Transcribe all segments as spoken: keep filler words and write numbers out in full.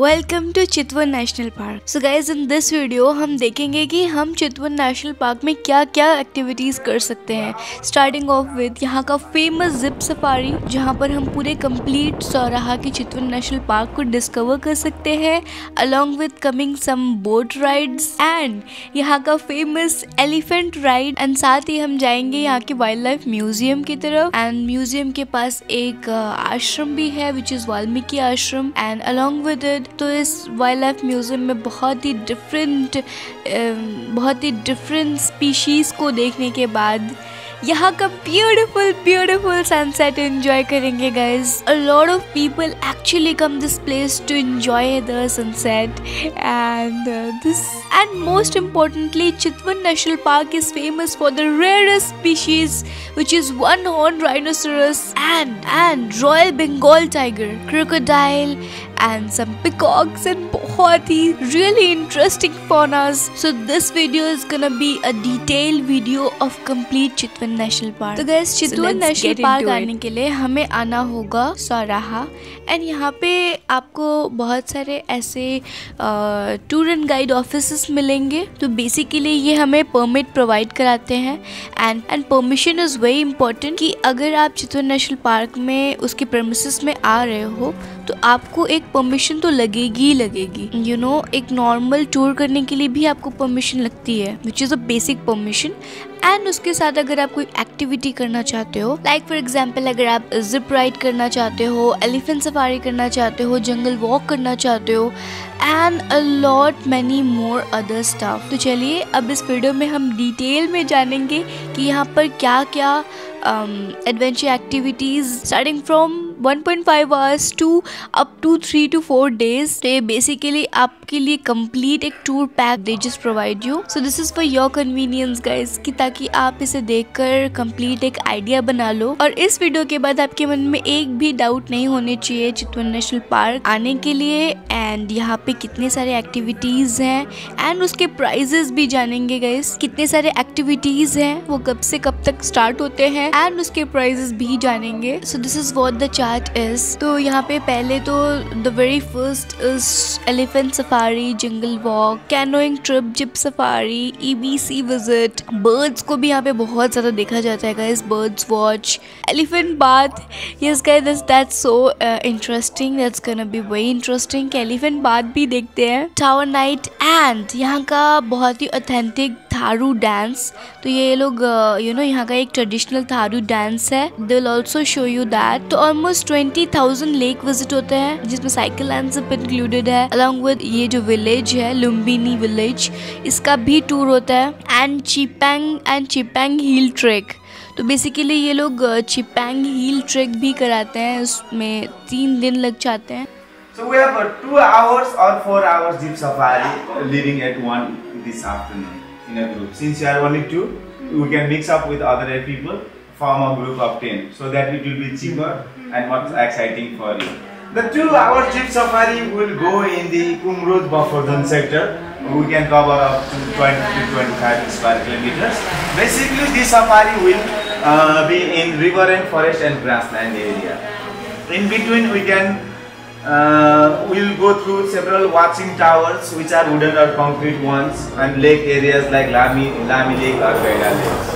Welcome to Chitwan national park. So guys, in this video हम देखेंगे कि हम चितवन नेशनल पार्क में क्या क्या एक्टिविटीज़ कर सकते हैं। स्टार्टिंग ऑफ विद यहाँ का फेमस जिप सफारी, जहाँ पर हम पूरे कंप्लीट सौराहा के चितवन नेशनल पार्क को डिस्कवर कर सकते हैं, along with coming some boat rides and यहाँ का फेमस एलिफेंट राइड। एंड साथ ही हम जाएंगे यहाँ के वाइल्ड लाइफ म्यूजियम की तरफ। एंड म्यूजियम के पास एक आश्रम भी है विच इज़ वाल्मीकि आश्रम, एंड अलॉन्ग विद इट तो इस वाइल्ड लाइफ म्यूजियम में बहुत ही डिफरेंट बहुत ही डिफरेंट स्पीशीज़ को देखने के बाद यहाँ का ब्यूटीफुल ब्यूटीफुल सनसेट एंजॉय करेंगे guys. A lot of people actually come this place to enjoy the sunset and this and most importantly Chitwan national park is famous for the rarest species which is one horn rhinoceros and and royal Bengal tiger, crocodile and some peacocks and बहुत ही really interesting faunas. So this video is gonna be a detailed video of complete Chitwan national park. तो guys, Chitwan national park आने के लिए हमें आना होगा Sauraha, and यहाँ पे आपको बहुत सारे ऐसे टूर एंड गाइड ऑफिस मिलेंगे। तो बेसिकली ये हमें परमिट प्रोवाइड कराते हैं, and and permission is very important कि अगर आप चितवन नेशनल पार्क में उसके प्रेमिसेस में आ रहे हो तो आपको एक परमिशन तो लगेगी ही लगेगी। यू you नो know, एक नॉर्मल टूर करने के लिए भी आपको परमिशन लगती है which is a basic permission. And उसके साथ अगर आप कोई एक्टिविटी करना चाहते हो, लाइक फॉर एग्जांपल अगर आप जिप राइड करना चाहते हो, एलिफेंट सफारी करना चाहते हो, जंगल वॉक करना चाहते हो and a lot many more other stuff. तो चलिए अब इस वीडियो में हम डिटेल में जानेंगे कि यहाँ पर क्या क्या adventure activities starting from one point five hours to up to three to four days. तो ये बेसिकली आपके लिए कंप्लीट एक टूर पैक दे just provide you. So this is for your convenience guys, कि ताकि आप इसे देखकर कंप्लीट एक आइडिया बना लो। और इस वीडियो के बाद आपके मन में एक भी डाउट नहीं होने चाहिए चितवन नेशनल पार्क आने के लिए। एंड यहाँ पे कितने सारे एक्टिविटीज़ हैं एंड उसके प्राइजेस भी जानेंगे गाइज। कितने सारे एक्टिविटीज़ हैं, वो कब से कब तक स्टार्ट होते हैं एंड उसके प्राइजेस भी जानेंगे। So this is what the chart is. तो यहाँ पे पहले तो the very first is elephant safari, jungle walk, canoeing trip, zip safari, E B C visit. Birds को भी यहाँ पे बहुत ज़्यादा देखा जाता है गाइज, birds watch, elephant bath. Yes guys, this that's so interesting, that's gonna be very interesting. Elephant bath भी देखते हैं, टावर नाइट एंड यहाँ का बहुत ही ऑथेंटिक थारू डांस। तो ये लोग यू नो यहाँ का एक ट्रेडिशनल थारू डांस है, they will also show you that. तो almost twenty thousand lake visit होते हैं जिसमें साइकिल एंड सब इंक्लूडेड है, अलॉन्ग विद ये जो विलेज है लुम्बिनी विलेज, इसका भी टूर होता है। And Chepang and Chepang hill trek, तो बेसिकली ये लोग चिपैंग हिल ट्रेक भी कराते हैं, उसमें तीन दिन लग जाते हैं। So we have a two hours or four hours jeep safari leading at one this afternoon in a group. Since you are only two, we can mix up with other people, form a group of ten, so that it will be cheaper and more exciting for you. The two hour jeep safari will go in the Kumroth Bafordhan sector. We can cover up to twenty to twenty-five square kilometers. Basically, this safari will uh, be in river and forest and grassland area. In between, we can. Uh, we'll go through several watching towers which are wooden or concrete ones, and lake areas like Lami, Lami Lake or Gaila Lake.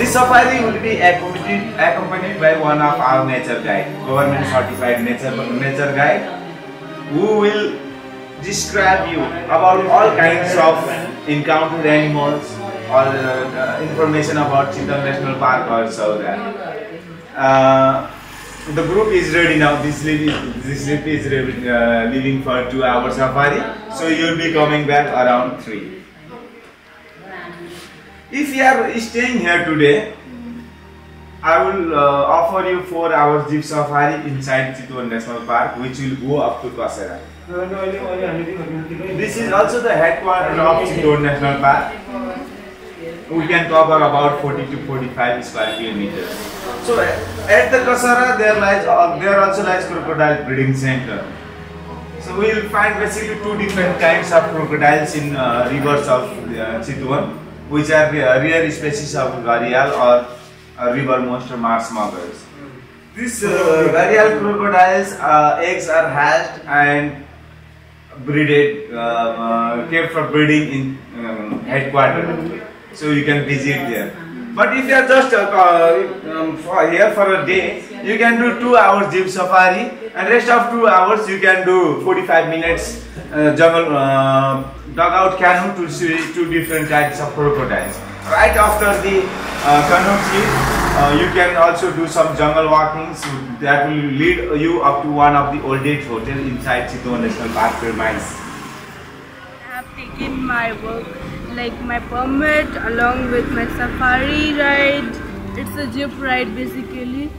This safari will be accompanied, accompanied by one of our nature guide, government certified nature, nature guide, who will describe you about all kinds of encountered animals or uh, information about Chitwan National Park or Sauraha. Uh, The group is ready now. This trip is, this trip is uh, leaving for two hours safari, so you'll be coming back around three. If you are staying here today, I will uh, offer you four hours jeep safari inside Chitwan National Park, which will go up to Kasara. This is also the headquarters of Chitwan National Park. We can cover about forty to forty-five square kilometers. So at the Kasara there lies, there also lies crocodile breeding center. So we will find basically two different kinds of crocodiles in uh, rivers of uh, Chitwan, which are uh, rare species of gharial or uh, river monster marsh muggers. These uh, gharial crocodiles' uh, eggs are hatched and breeded, uh, uh, kept for breeding in um, headquarters. So you can visit there. But if you are just uh, um, for here for a day, you can do two hours jeep safari, and rest of two hours you can do forty-five minutes uh, jungle uh, dugout canoe to see two different types of crocodiles. Right after the uh, canoe trip, uh, you can also do some jungle walkings that will lead you up to one of the old age hotel inside Chitwan National Park. I have taken my work, like my permit, along with my safari ride. It's a jeep ride basically,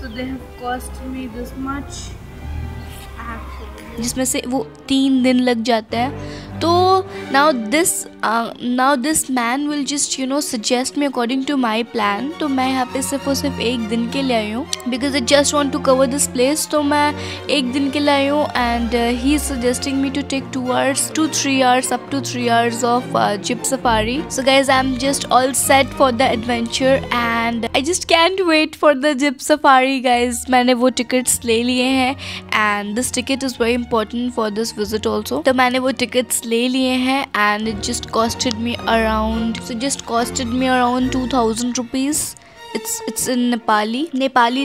so they have cost me this much. जिसमें से वो तीन दिन लग जाता है. तो now this now this man will just you know suggest me according to my plan. तो मैं यहाँ पे सिर्फ और सिर्फ एक दिन के लिए आई हूँ because I just want to cover this place. तो मैं एक दिन के लिए आई हूँ and he is suggesting me to take two hours, two three hours, up to three hours of jeep safari. So guys, I'm just all set for the adventure and I just can't wait for the jeep safari, guys. मैंने वो tickets ले लिए हैं and this ticket is very important for this visit also. तो मैंने वो tickets ले लिए हैं and it just costed me around, so just costed me around two thousand rupees. It's it's in Nepali Nepali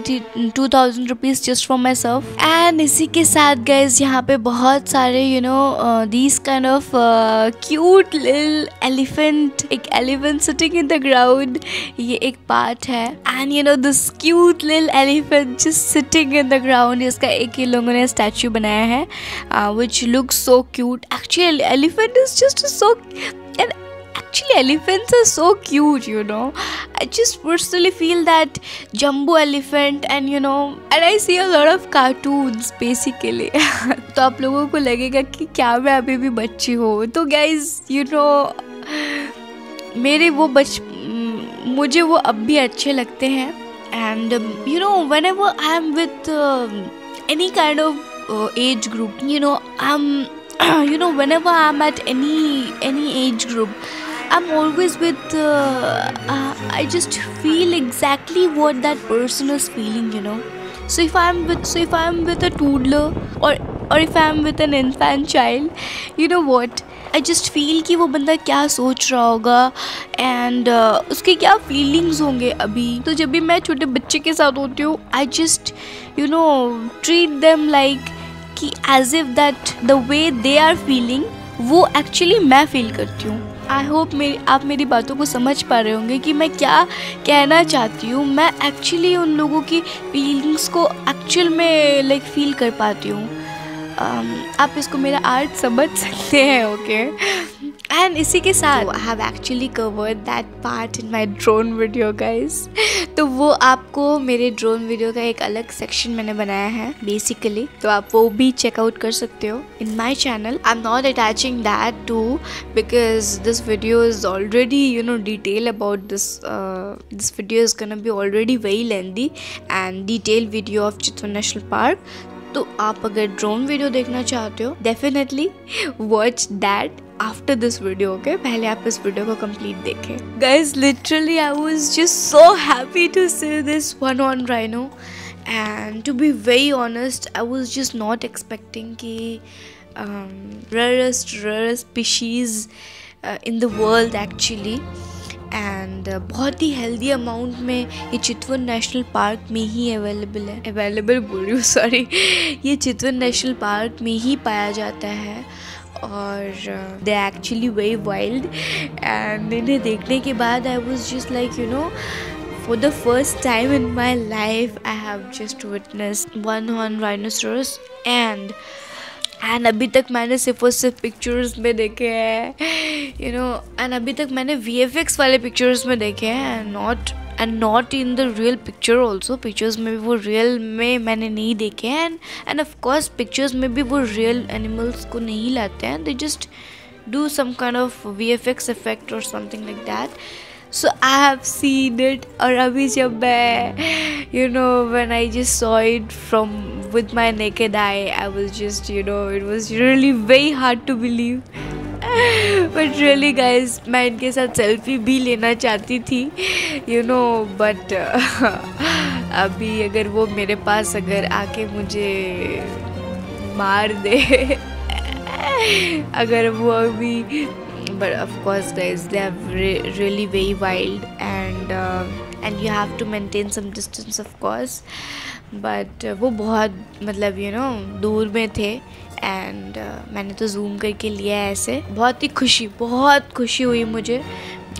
two thousand rupees just for myself. And इसी के साथ guys यहाँ पे बहुत सारे you know uh, these kind of uh, cute little elephant, एक elephant sitting in the ground, ये एक part है. And you know this cute little elephant just sitting in the ground, इसका एक ही लोगों ने statue बनाया है uh, which looks so cute. Actually elephant is just so and actually elephants are so cute, you know. I just personally feel that jumbo elephant and you know, and I see a lot of cartoons basically. तो आप लोगों को लगेगा कि क्या मैं अभी भी बच्ची हूँ. तो guys you know मेरे वो बच मुझे वो अब भी अच्छे लगते हैं. And you know whenever I am with uh, any kind of uh, age group, you know I'm you know whenever I am at any any age group, I'm always with uh, uh, I just feel exactly what that person is feeling, you know. So if I'm with so if I'm with a toddler or or if I'm with an infant child, you know what, I just feel कि वो बंदा क्या सोच रहा होगा and uh, उसके क्या feelings होंगे अभी. तो जब भी मैं छोटे बच्चे के साथ होती हूँ, I just you know treat them like कि as if that the way they are feeling वो actually मैं feel करती हूँ. आई होप मेरी आप मेरी बातों को समझ पा रहे होंगे कि मैं क्या कहना चाहती हूँ. मैं एक्चुअली उन लोगों की फीलिंग्स को एक्चुअल में लाइक like, फील कर पाती हूँ. um, आप इसको मेरा आर्ट समझ सकते हैं. ओके एंड इसी के साथ I have actually covered that part in my drone video guys. तो वो आपको मेरे ड्रोन वीडियो का एक अलग सेक्शन मैंने बनाया है बेसिकली, तो आप वो भी चेकआउट कर सकते हो in my channel. I am not attaching that too because this video is already you know detail about this this video is gonna be already very lengthy and detail video of Chitwan national park. तो आप अगर drone video देखना चाहते हो definitely watch that after this video. Okay, पहले आप इस video को कंप्लीट देखें. Guys literally I was just so happy to see this one horn rhino and to be very honest I was just not expecting कि rarest rarest species in the world actually and बहुत ही healthy amount में ये चितवन national park में ही available है. Available बोल रही हूँ, सॉरी, ये चितवन नेशनल पार्क में ही पाया जाता है और they actually very wild. And इन्हें देखने के बाद I was just like you know for the first time in my life I have just witness one horn rhinoceros. And and अभी तक मैंने सिर्फ और सिर्फ पिक्चर्स में देखे हैं यू नो, एंड अभी तक मैंने वी एफ एक्स वाले पिक्चर्स में देखे हैं and not and not in the real picture also. Pictures में भी वो real में मैंने नहीं देखे हैं and and of course pictures में भी वो real animals को नहीं लाते हैं. They just do some kind of V F X effect or something like that. So I have seen it और अभी जब मैं you know when I just saw it from with my naked eye, I was just you know it was really very hard to believe. But really guys मैं इनके साथ selfie भी लेना चाहती थी यू नो, बट अभी अगर वो मेरे पास अगर आके मुझे मार दे agar wo bhi. But of course guys, they are re really very wild, and uh, and you have to maintain some distance of course, but uh, वो बहुत मतलब you know दूर में थे, and uh, मैंने तो zoom करके लिया ऐसे. बहुत ही खुशी बहुत खुशी हुई मुझे.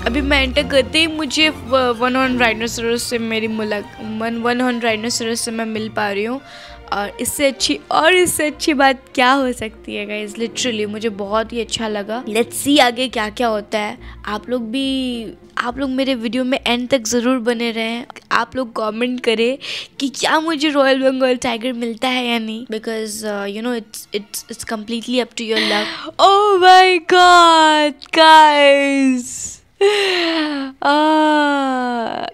अभी मैं एंटर करते ही मुझे वन हॉर्न राइनोसोरस से मेरी मुलाकात वन हॉर्न राइनोसोरस से मैं मिल पा रही हूँ, और इससे अच्छी और इससे अच्छी बात क्या हो सकती है गाइस. लिटरली मुझे बहुत ही अच्छा लगा. लेट्स सी आगे क्या क्या होता है. आप लोग भी आप लोग मेरे वीडियो में एंड तक ज़रूर बने रहें. आप लोग कमेंट करें कि क्या मुझे रॉयल बंगाल टाइगर मिलता है या नहीं, because you know it's it's it's completely up to your luck. Oh my God guys,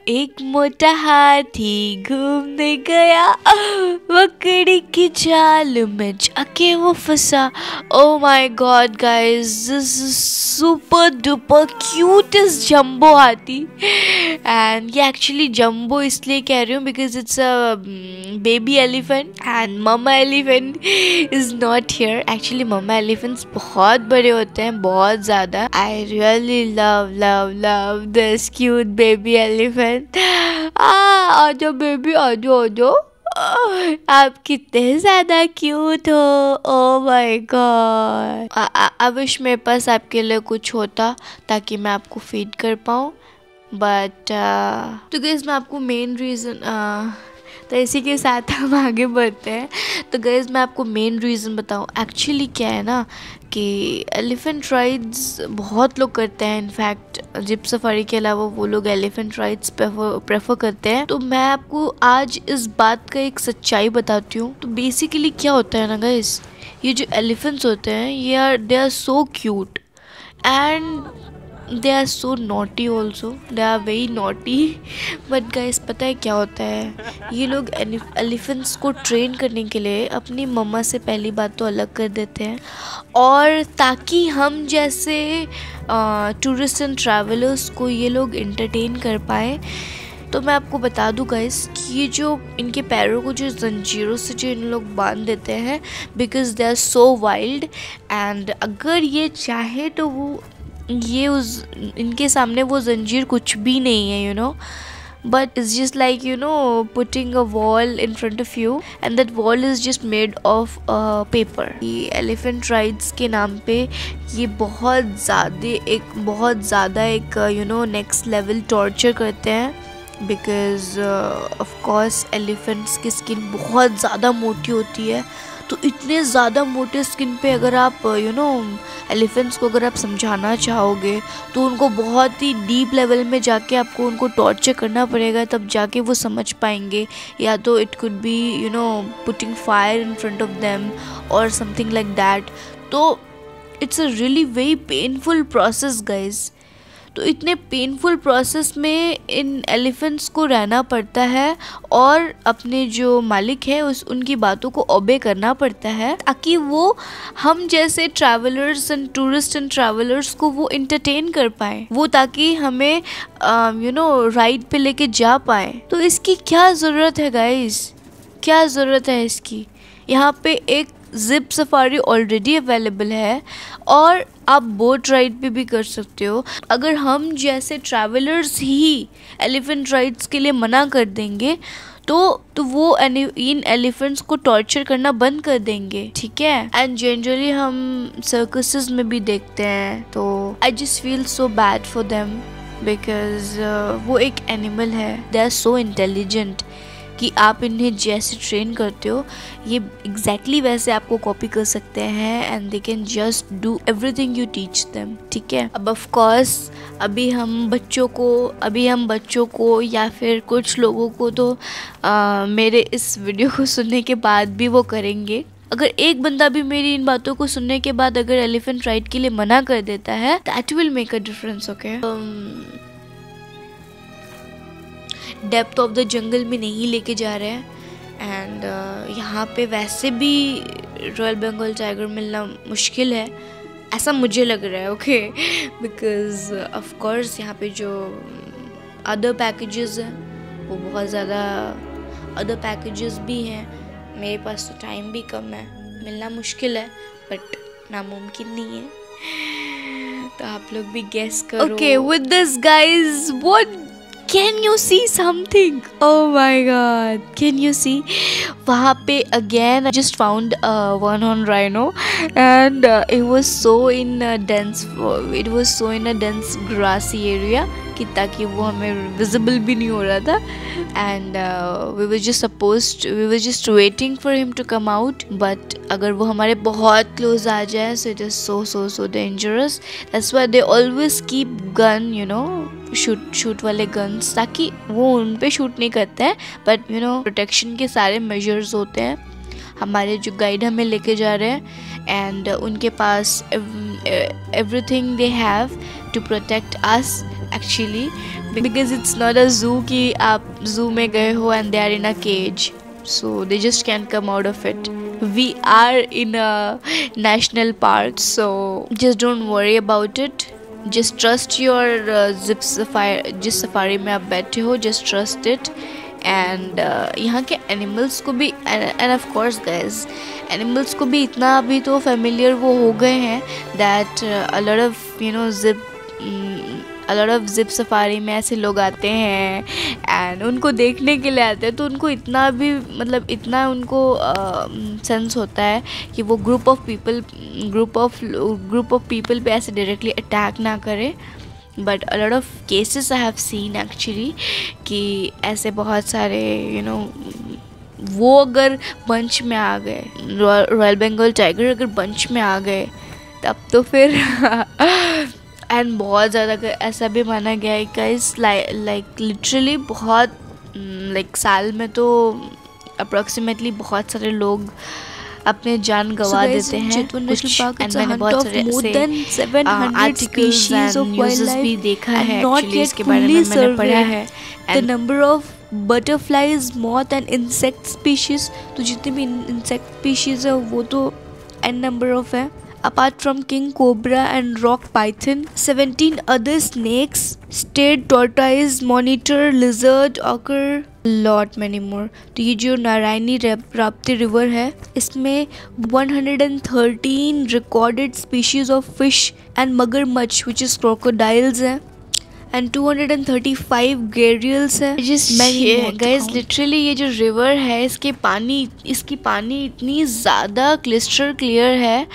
एक मोटा हाथी घूमने गया, बकरी की चाल में जाके वो फंसा. Oh my God guys, this is super duper cutest jumbo हाथी. एंड ये एक्चुअली जम्बो इसलिए कह रही हूँ because it's a baby elephant and mama elephant is not here. Actually mama elephants बहुत बड़े होते हैं, बहुत ज़्यादा. I really love love love this cute baby elephant. आजो बेबी आजो आजो, आप कितने ज़्यादा क्यूट हो. Oh my God, I wish मेरे पास आपके लिए कुछ होता ताकि मैं आपको फीड कर पाऊँ. बट तो गाइस मैं आपको मेन रीज़न, तो इसी के साथ हम आगे बढ़ते हैं. तो गाइस मैं आपको मेन रीज़न बताऊँ. एक्चुअली क्या है ना कि एलिफेंट राइड्स बहुत लोग करते हैं. इनफैक्ट जिप सफारी के अलावा वो लोग एलिफेंट राइड्स प्रेफर करते हैं. तो मैं आपको आज इस बात का एक सच्चाई बताती हूँ. तो बेसिकली क्या होता है ना गाइस, ये जो एलिफेंट्स होते हैं ये are they are so cute and they are so naughty also. They are very naughty. But guys पता है क्या होता है, ये लोग एलिफेंट्स को ट्रेन करने के लिए अपनी मम्मा से पहली बात तो अलग कर देते हैं, और ताकि हम जैसे टूरिस्ट एंड ट्रैवलर्स को ये लोग इंटरटेन कर पाए. तो मैं आपको बता दूं गाइस कि ये जो इनके पैरों को जो जंजीरों से जो इन लोग बांध देते हैं, because they are so wild, and अगर ये चाहे तो वो ये उस इनके सामने वो जंजीर कुछ भी नहीं है, you know. But it's just like you know putting a wall in front of you, and that wall is just made of paper. ये एलिफेंट राइड्स के नाम पे ये बहुत ज़्यादा एक बहुत ज़्यादा एक you know next level torture करते हैं, बिकॉज ऑफ कोर्स एलिफेंट्स की स्किन बहुत ज़्यादा मोटी होती है. तो इतने ज़्यादा मोटे स्किन पे अगर आप यू नो एलिफेंट्स को अगर आप समझाना चाहोगे तो उनको बहुत ही डीप लेवल में जाके आपको उनको टॉर्चर करना पड़ेगा, तब जाके वो समझ पाएंगे. या तो it could be you know putting fire in front of them और समथिंग लाइक दैट. तो it's a really very painful process guys. तो इतने पेनफुल प्रोसेस में इन एलिफेंट्स को रहना पड़ता है, और अपने जो मालिक है उस उनकी बातों को ओबे करना पड़ता है, ताकि वो हम जैसे travellers and tourist and travellers को वो इंटरटेन कर पाए, वो ताकि हमें यू नो राइड पे लेके जा पाए. तो इसकी क्या ज़रूरत है गाइस, क्या ज़रूरत है इसकी. यहाँ पे एक जिप सफारी ऑलरेडी अवेलेबल है, और आप बोट राइड पे भी कर सकते हो. अगर हम जैसे ट्रैवलर्स ही एलिफेंट राइड्स के लिए मना कर देंगे तो तो वो इन एलिफेंट्स को टॉर्चर करना बंद कर देंगे, ठीक है. एंड जनरली हम सर्कसेस में भी देखते हैं, तो I just feel so bad for them, because वो एक एनिमल है. दे आर सो इंटेलिजेंट कि आप इन्हें जैसे ट्रेन करते हो ये एग्जैक्टली वैसे आपको कॉपी कर सकते हैं, and they can just do everything you teach them, ठीक है. अब ऑफ कोर्स अभी हम बच्चों को अभी हम बच्चों को या फिर कुछ लोगों को तो आ, मेरे इस वीडियो को सुनने के बाद भी वो करेंगे. अगर एक बंदा भी मेरी इन बातों को सुनने के बाद अगर एलिफेंट राइड के लिए मना कर देता है, that will make a difference, okay. Depth of the jungle में नहीं लेके जा रहे हैं, एंड uh, यहाँ पे वैसे भी रॉयल बंगाल टाइगर मिलना मुश्किल है, ऐसा मुझे लग रहा है, ओके. बिकॉज ऑफ कोर्स यहाँ पे जो अदर पैकेजेस हैं वो बहुत ज़्यादा अदर पैकेजेस भी हैं. मेरे पास तो टाइम भी कम है, मिलना मुश्किल है, बट नामुमकिन नहीं है, तो आप लोग भी गेस करो। Okay with this guys, what can you see something? Oh my God, can you see? वहाँ पे again I just found one horn rhino and it was so in dense it was so in a dense grassy area कि ताकि वो हमें visible भी नहीं हो रहा था। And we were just supposed we were just waiting for him to come out, but अगर वो हमारे बहुत क्लोज आ जाए so it is so so so dangerous. That's why they always keep gun, you know, shoot shoot वाले guns, ताकि वो उन पे शूट नहीं करते हैं, बट यू नो प्रोटेक्शन के सारे मेजर्स होते हैं। हमारे जो गाइड हमें लेके जा रहे हैं एंड उनके पास everything they have to protect us actually, because it's not a zoo कि आप जू में गए हो and they are in a cage, so they just can come out of it. We are in a national park, so just don't worry about it, just trust your jeep safari. जिस safari में आप बैठे हो just trust it. And यहाँ के animals को भी, and of course guys animals को भी इतना अभी तो फेमिलियर वो हो गए हैं that a lot of you know jeep a lot of jeep safari में ऐसे लोग आते हैं एंड उनको देखने के लिए आते हैं, तो उनको इतना भी मतलब इतना उनको सेंस uh, होता है कि वो group of people group of group of people पे ऐसे डायरेक्टली अटैक ना करें। But a lot of cases I have seen actually कि ऐसे बहुत सारे यू you नो know, वो अगर बंच में आ गए, रॉयल बंगाल टाइगर अगर बंच में आ गए तब तो फिर एंड बहुत ज़्यादा ऐसा भी माना गया है गाइस, लाइक लिटरली बहुत लाइक साल में तो अप्रॉक्सीमेटली बहुत सारे लोग अपने जान गंवा देते हैं। एंड मैंने बहुत सारे ऐसे आर्टिकल्स एंड न्यूज़ भी देखा है एक्चुअली, इसके बारे में मैंने पढ़ा है। The number of butterflies, moth and insect species, तो जितने भी इंसेक्ट स्पीशीज है वो तो एन नंबर ऑफ है। Apart from king cobra and rock python, seventeen other snakes, state tortoise, monitor, lizard, occur, lot many more. तो ये जो नारायणी राप्ती रिवर है इसमें one hundred thirteen recorded species of fish and मगरमच्छ which is crocodiles हैं and two hundred thirty-five गियरियल्स हैं। Just guys literally ये जो रिवर है इसके पानी इसकी पानी इतनी ज़्यादा क्लिस्टर क्लियर है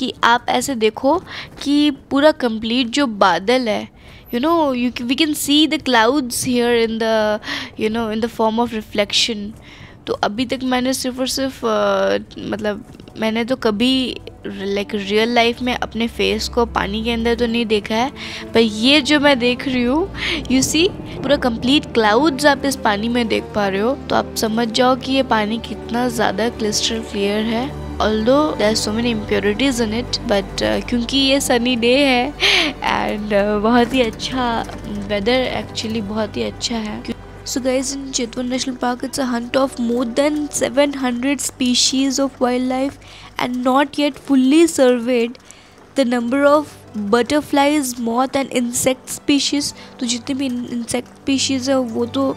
कि आप ऐसे देखो कि पूरा कंप्लीट जो बादल है, you know you we can see the clouds here in the you know in the form of reflection. तो अभी तक मैंने सिर्फ और सिर्फ uh, मतलब मैंने तो कभी लाइक रियल लाइफ में अपने फेस को पानी के अंदर तो नहीं देखा है, पर ये जो मैं देख रही हूँ, यू सी पूरा कंप्लीट क्लाउड्स आप इस पानी में देख पा रहे हो, तो आप समझ जाओ कि ये पानी कितना ज़्यादा क्रिस्टल क्लियर है। Although there are so many impurities in it, but uh, क्योंकि ये sunny day है and uh, बहुत ही अच्छा weather actually बहुत ही अच्छा है। So guys, in Chitwan National Park it's a hunt of more than seven hundred species of wildlife and not yet fully surveyed. The number of butterflies, moth and insect species, तो जितने भी insect species है वो तो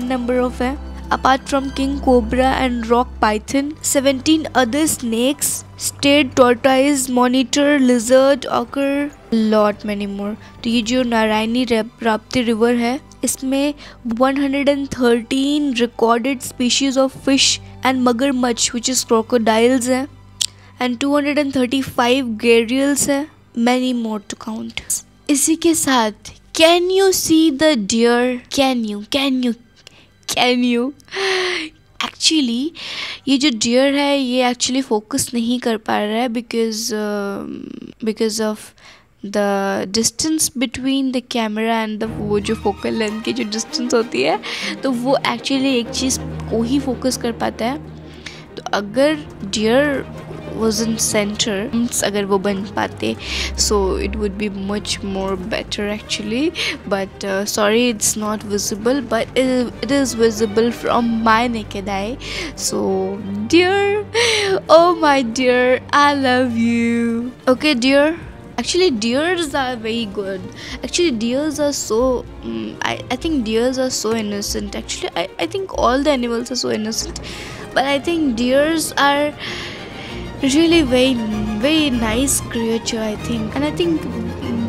n number of है। Apart from king cobra and rock python, seventeen other snakes, state tortoise, monitor, lizard, occur, lot many more. तो ये जो नारायणी राप्ती रिवर है इसमें one hundred thirteen recorded species of fish and मगरमच्छ which is crocodiles हैं and two hundred thirty-five गियरियल्स हैं, many more to count. इसी के साथ can you see the deer? Can you? Can you? Can you? Actually ये जो deer है ये actually focus नहीं कर पा रहा है because uh, because of the distance between the camera and the वो जो focal length की जो distance होती है, तो वो actually एक चीज़ को ही focus कर पाता है। तो अगर deer was in center, अगर वो बन पाते so it would be much more better actually, but uh, sorry it's not visible, but it, it is visible from my naked eye. So dear, oh my dear, I love you. Okay dear, actually deers are very good, actually deers are so um, I, I think deers are so innocent actually. I, I think all the animals are so innocent, but I think deers are really very very nice creature, I think. And I think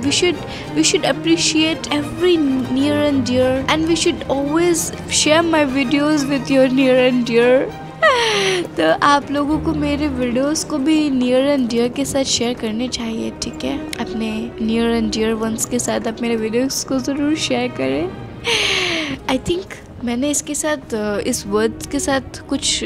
we should we should appreciate every near and dear, and we should always share my videos with your near and dear. तो आप लोगों को मेरे videos को भी near and dear के साथ share करने चाहिए, ठीक है? अपने नियर एंड डियर वंस के साथ आप मेरे वीडियोस को ज़रूर शेयर करें। आई थिंक मैंने इसके साथ इस वर्ड्स के साथ कुछ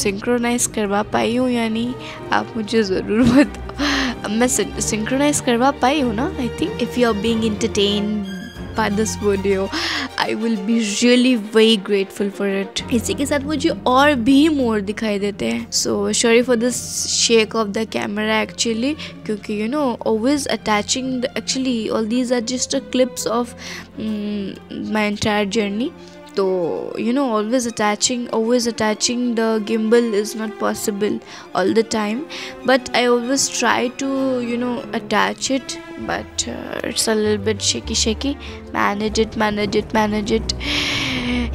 सिंक्रोनाइज़ करवा पाई हूँ, यानी आप मुझे ज़रूर बताओ मैं सिंक्रोनाइज़ करवा पाई हूँ ना। I think if you are being entertained by this video, I will be really very grateful for it. इसी के साथ मुझे और भी मोर दिखाई देते हैं. So sorry for this shake of the camera actually, क्योंकि you know always attaching the, actually all these are just a clips of um, my entire journey. So you know always attaching always attaching the gimbal is not possible all the time, but I always try to you know attach it, but uh, it's a little bit shaky shaky. Manage it manage it manage it.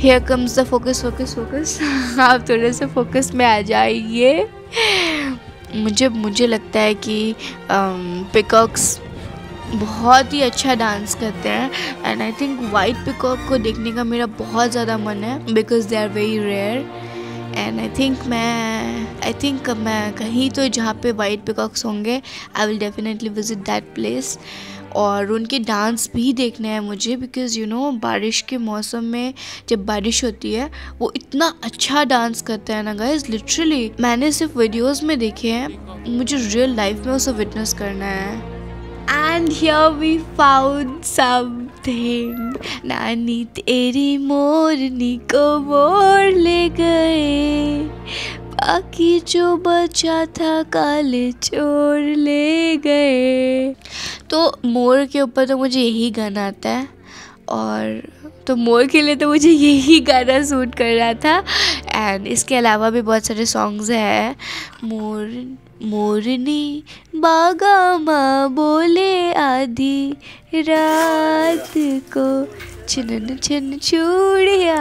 Here comes the focus focus focus. आप थोड़े से focus में आ जाइए. मुझे मुझे लगता है कि पिकॉक्स बहुत ही अच्छा डांस करते हैं, and I think white peacock को देखने का मेरा बहुत ज़्यादा मन है, because they are very rare. And I think मैं आई थिंक मैं कहीं तो जहाँ पे वाइट पिकॉक्स होंगे I will definitely visit that place, और उनके डांस भी देखने हैं मुझे, बिकॉज़ यू नो बारिश के मौसम में जब बारिश होती है वो इतना अच्छा डांस करते हैं ना गाइस, लिटरली मैंने सिर्फ वीडियोज़ में देखे हैं, मुझे रियल लाइफ में उसे विटनेस करना है. And here we found something. नानी तेरी मोरनी को मोर ले गए, बाकी जो बचा था काले चोर ले गए. तो मोर के ऊपर तो मुझे यही गाना आता है, और तो मोर के लिए तो मुझे यही गाना सूट कर रहा था. एंड इसके अलावा भी बहुत सारे सॉन्ग्स हैं. मोर मोरनी बागा माँ बोले आधी रात को छिन छिन चूड़िया.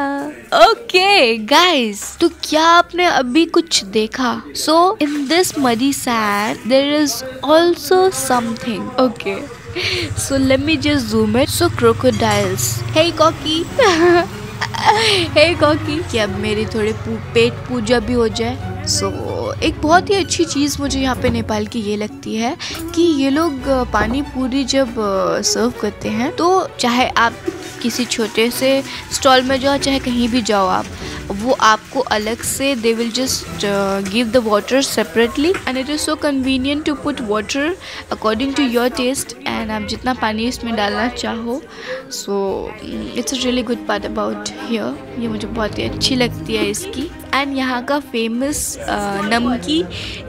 ओके गाइज, तो क्या आपने अभी कुछ देखा? So in this muddy sand there is also something. Okay so let me just zoom it. So crocodiles. Hey cocky hey cocky. कि अब मेरी थोड़े पेट पूजा भी हो जाए. सो so, एक बहुत ही अच्छी चीज़ मुझे यहाँ पे नेपाल की ये लगती है कि ये लोग पानी पूरी जब सर्व करते हैं, तो चाहे आप किसी छोटे से स्टॉल में जाओ, चाहे कहीं भी जाओ आप, वो आपको अलग से they will just give the water separately, and it is so convenient to put water according to your taste, and आप जितना पानी इसमें डालना चाहो. So it's a really good part about here. ये मुझे बहुत ही अच्छी लगती है इसकी. एंड यहाँ का फेमस नमकी,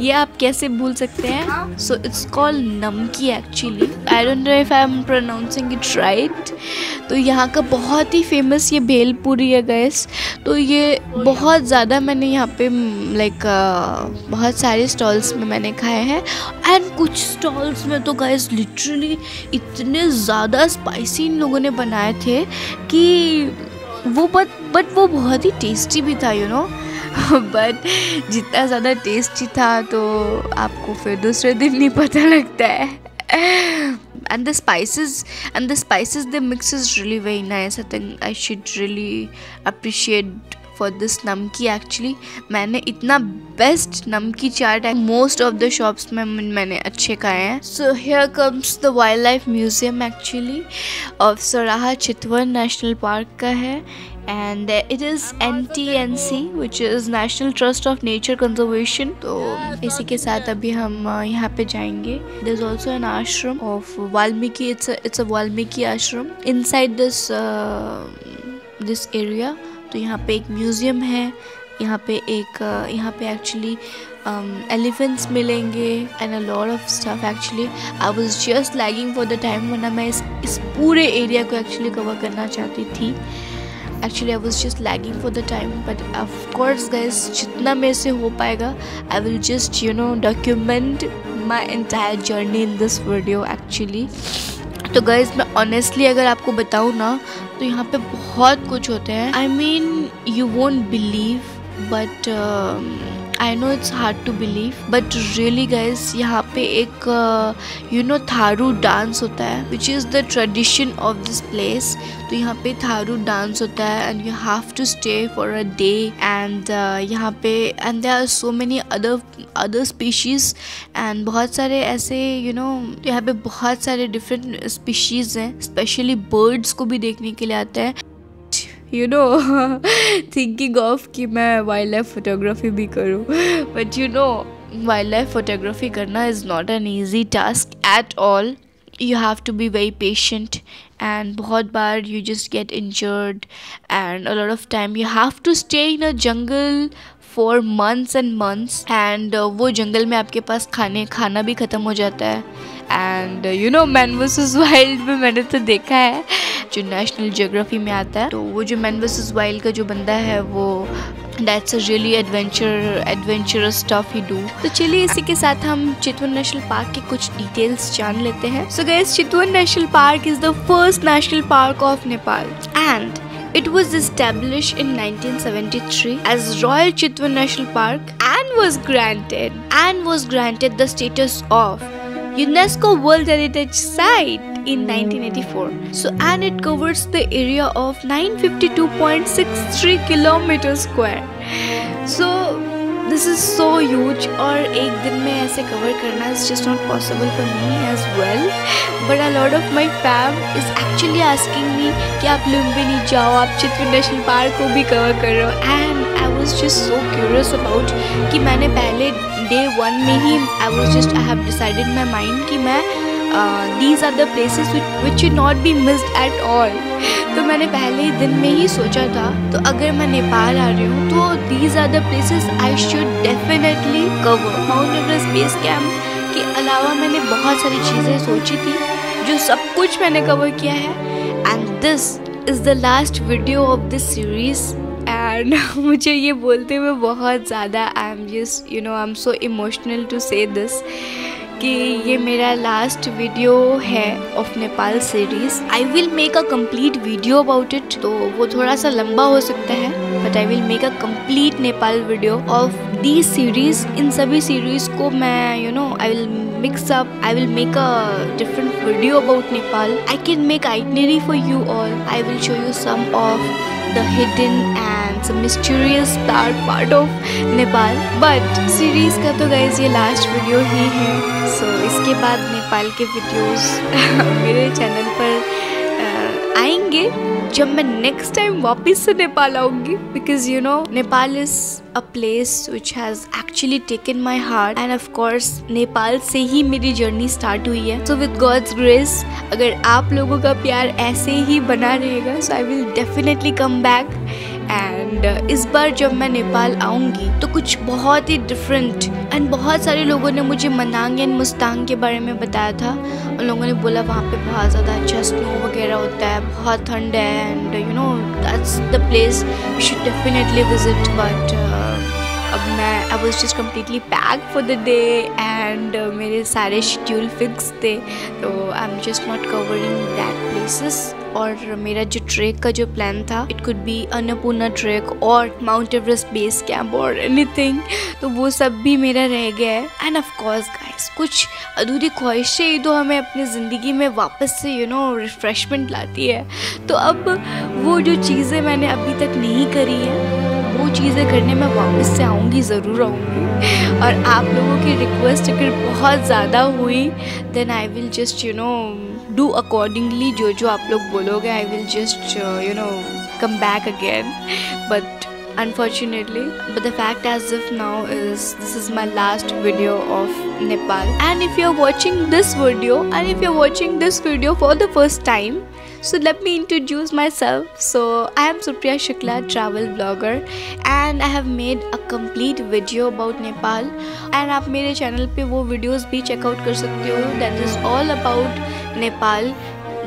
ये आप कैसे भूल सकते हैं. So it's called नमकी actually. I don't know if I am pronouncing it right. तो यहाँ का बहुत ही फेमस ये भेलपूरी है गाइस. तो ये बहुत ज़्यादा मैंने यहाँ पे लाइक like, uh, बहुत सारे स्टॉल्स में मैंने खाए हैं, एंड कुछ स्टॉल्स में तो गाइस लिटरली इतने ज़्यादा स्पाइसी इन लोगों ने बनाए थे कि वो बट बट वो बहुत ही टेस्टी भी था, यू नो. बट जितना ज़्यादा टेस्टी था तो आपको फिर दूसरे दिन नहीं पता लगता है. and the spices and the spices they mix is really very nice. I think I should really appreciate for this namki actually. मैंने इतना best namki चाट है most of the shops में मैंने अच्छे खाए हैं. So here comes the wildlife museum actually of Sauraha Chitwan National Park का है. And it is N T N C, which is National Trust of Nature Conservation. तो इसी के साथ अभी हम यहाँ पे जाएंगे. There is also an ashram of Valmiki. It's a it's a Valmiki ashram inside this uh, this area. तो यहाँ पे एक म्यूजियम है, यहाँ पे एक यहाँ पे एक्चुअली एलिफेंट्स मिलेंगे and a lot of stuff actually. I was just lagging for the time, वरना मैं इस इस पूरे एरिया को एक्चुअली कवर करना चाहती थी. Actually I was just lagging for the time, but of course guys जितना मेरे से हो पाएगा I will just you know document my entire journey in this video actually. तो guys मैं honestly अगर आपको बताऊँ ना, तो यहाँ पे बहुत कुछ होते हैं. I mean you won't believe, but uh, I know it's hard to believe, but really guys, यहाँ पे एक you know थारू dance होता है, which is the tradition of this place. तो यहाँ पे थारू dance होता है and you have to stay for a day. And यहाँ पे and there are so many other other species and बहुत सारे ऐसे you know यहाँ पे बहुत सारे different species हैं, especially birds को भी देखने के लिए आते हैं. You know, thinking of कि मैं वाइल्ड लाइफ फोटोग्राफी भी करूँ, but you know, wildlife photography करना is not an easy task at all. You have to be very patient and बहुत बार you just get injured and a lot of time you have to stay in a jungle for months and months and uh, वो जंगल में आपके पास खाने खाना भी ख़त्म हो जाता है. And uh, you know, Man versus Wild में मैंने तो देखा है जो नेशनल ज्योग्राफी में आता है, तो वो जो मैन वर्सेस वाइल्ड का जो बंदा है वो that's a really adventure adventurous stuff he do. तो चलिए इसी के साथ हम चितवन नेशनल पार्क के कुछ डिटेल्स जान लेते हैं. So guys, Chitwan national park is the first national park of Nepal and it was established in nineteen seventy-three as Royal Chitwan National Park and was granted and was granted the status of UNESCO World Heritage Site in nineteen eighty-four. So and it covers the area of nine hundred fifty-two point six three kilometer square. So this is so huge और एक दिन में ऐसे cover करना is just not possible for me as well, but a lot of my fam is actually asking me कि आप लुम्बिनी जाओ, आप चितवन नेशनल पार्क को भी cover करो. And I was just so curious about कि मैंने पहले day one में ही I was just I have decided in my mind कि मैं uh, these are the places which, which should not be missed at all. तो मैंने पहले ही दिन में ही सोचा था, तो अगर मैं नेपाल आ रही हूँ तो these are the places I should definitely cover. Mount Everest base camp के अलावा मैंने बहुत सारी चीज़ें सोची थी, जो सब कुछ मैंने कवर किया है. And this is the last video of this series. And मुझे ये बोलते हुए बहुत ज़्यादा I am just you know I am so emotional to say this कि ये मेरा लास्ट वीडियो है of Nepal series. I will make a complete video about it, तो वो थोड़ा सा लंबा हो सकता है, but I will make a complete Nepal video of the series. इन सभी सीरीज़ को मैं you know I will mix up, I will make a different video about Nepal. I can make itinerary for you all. I will show you some of the hidden and some mysterious dark part of Nepal. But series का तो guys ये last video ही है, so इसके बाद नेपाल के videos मेरे channel पर आएंगे जब मैं next time वापस से नेपाल आऊँगी, because you know Nepal is a place which has actually taken my heart and of course Nepal से ही मेरी journey start हुई है. So with God's grace, अगर आप लोगों का प्यार ऐसे ही बना रहेगा, so I will definitely come back. And uh, इस बार जब मैं नेपाल आऊँगी तो कुछ बहुत ही different and बहुत सारे लोगों ने मुझे मनांग एंड मुस्तांग के बारे में बताया था. उन लोगों ने बोला वहाँ पे बहुत ज़्यादा अच्छा स्नो वगैरह होता है, बहुत ठंड है and uh, you know that's the place you should definitely visit. But uh, अब मैं I was just completely packed for the day and uh, मेरे सारे schedule fixed थे, तो I'm just not covering that places. और मेरा जो track का जो प्लान था, it could be Annapurna track और माउंट एवरेस्ट बेस कैम्प और anything, तो वो सब भी मेरा रह गया है. एंड ऑफ कोर्स गाइस, कुछ अधूरी ख्वाहिशें ही तो हमें अपनी ज़िंदगी में वापस से यू नो रिफ्रेशमेंट लाती है. तो अब वो जो चीज़ें मैंने अभी तक नहीं करी है वो चीज़ें करने में वापस से आऊँगी, ज़रूर आऊँगी. और आप लोगों की रिक्वेस्ट अगर बहुत ज़्यादा हुई then I will just you know do accordingly. जो जो आप लोग बोलोगे I will just you know come back again. But unfortunately, but the fact as of now is this is my last video of Nepal. And if you're watching this video and if you're watching this video for the first time, so let me introduce myself. So I am Supriya Shukla, travel blogger, and I have made a complete video about Nepal and आप मेरे channel पे वो videos भी check out कर सकते हो. That is all about Nepal,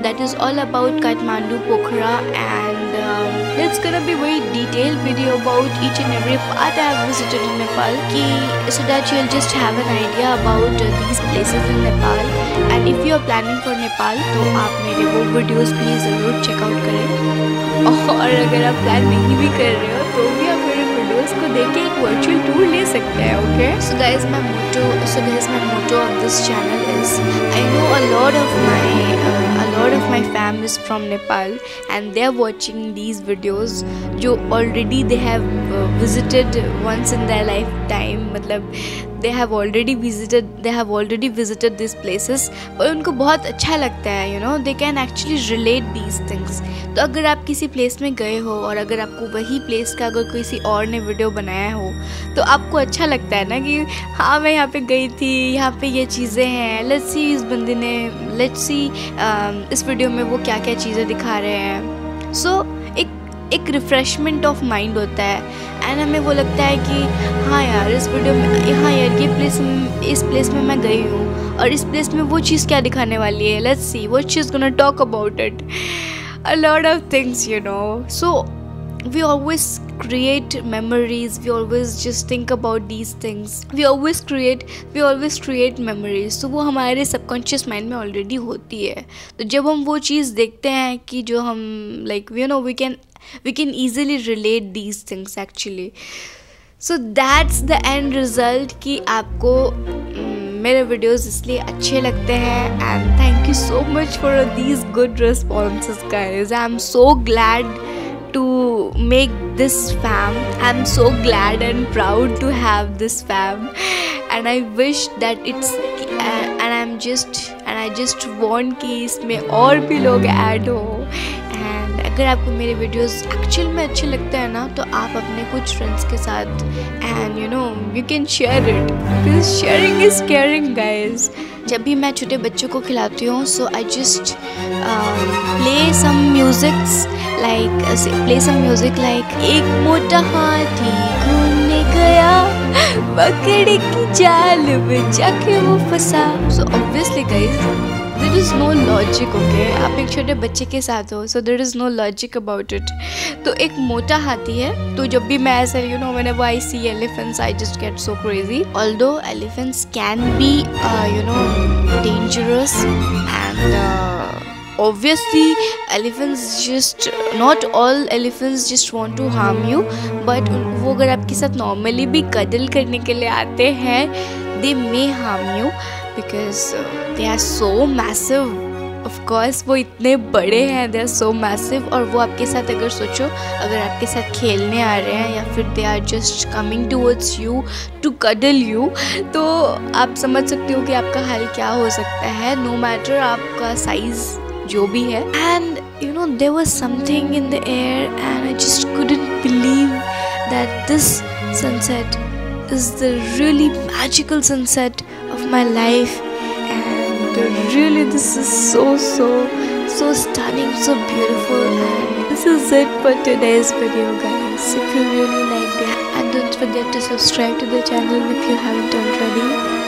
that is all about Kathmandu, Pokhara, and um, it's gonna be very detailed video about each and every part I have visited in Nepal, ki, so that you'll just have an idea about uh, these places in Nepal. And if you're planning for Nepal, तो आप मेरे वो videos भी ज़रूर check out करें. और अगर आप plan नहीं भी कर रहे हो तो भी आप मेरे videos इसको देख के एक वर्चुअल टूर ले सकते हैं. Okay so guys my motto so guys my motto of this channel is I know a lot of my a lot of my fam is from Nepal and they are watching these videos जो already they have visited once in their lifetime. मतलब they have already visited they have already visited this places और उनको बहुत अच्छा लगता है. You know they can actually relate these things. तो अगर आप किसी प्लेस में गए हो और अगर आपको वही प्लेस का अगर किसी और ने वीडियो बनाया हो तो आपको अच्छा लगता है ना कि हाँ मैं यहाँ पे गई थी, यहाँ पे ये चीज़ें हैं, लेट्स सी इस बंदे ने लेट्स सी इस वीडियो में वो क्या क्या चीज़ें दिखा रहे हैं. सो so, एक एक रिफ़्रेशमेंट ऑफ माइंड होता है एंड हमें वो लगता है कि हाँ यार इस वीडियो में हाँ यार ये प्लेस इस प्लेस में मैं गई हूँ और इस प्लेस में वो चीज़ क्या दिखाने वाली है, let's see what she is gonna talk about it. A lot of things, you know. So we always create memories. We always just think about these things. We always create, we always create memories. So वो हमारे subconscious mind में already होती है. तो जब हम वो चीज़ देखते हैं कि जो हम like you know we can we can easily relate these things actually. So that's the end result कि आपको मेरे वीडियोस इसलिए अच्छे लगते हैं and thank you so much for these good responses guys. I am so glad to make this fam. I am so glad and proud to have this fam and I wish that it's and I am just and I just want कि इसमें और भी लोग add हो. And अगर आपको मेरे videos actual में अच्छे लगते हैं ना तो आप अपने कुछ फ्रेंड्स के साथ and you know you can share it because sharing is caring guys. जब भी मैं छोटे बच्चों को खिलाती हूँ so I just play some musics like play some music like एक मोटा हाथी घूमने गया बकरी की जाल में जाके वो फंसा. So obviously guys there is no logic. okay आप एक छोटे बच्चे के साथ हो so there is no logic about it. तो एक मोटा हाथी है तो जब भी मैं ऐसा you know whenever I see elephants I just get so crazy. Although elephants can be uh, you know dangerous and uh, obviously elephants just not all elephants just want to harm you but वो अगर आपके साथ normally भी cuddle करने के लिए आते हैं they may harm you because uh, they are so massive. Of course वो इतने बड़े हैं they are so massive और वो आपके साथ अगर सोचो अगर आपके साथ खेलने आ रहे हैं या फिर they are just coming towards you to cuddle you तो आप समझ सकते हो कि आपका हाल क्या हो सकता है no matter आपका size जो भी है. and you know there was something in the air and I just couldn't believe that this sunset is the really magical sunset of my life and really this is so so so stunning so beautiful and this is it for today's video guys. If you really liked it and don't forget to subscribe to the channel if you haven't already.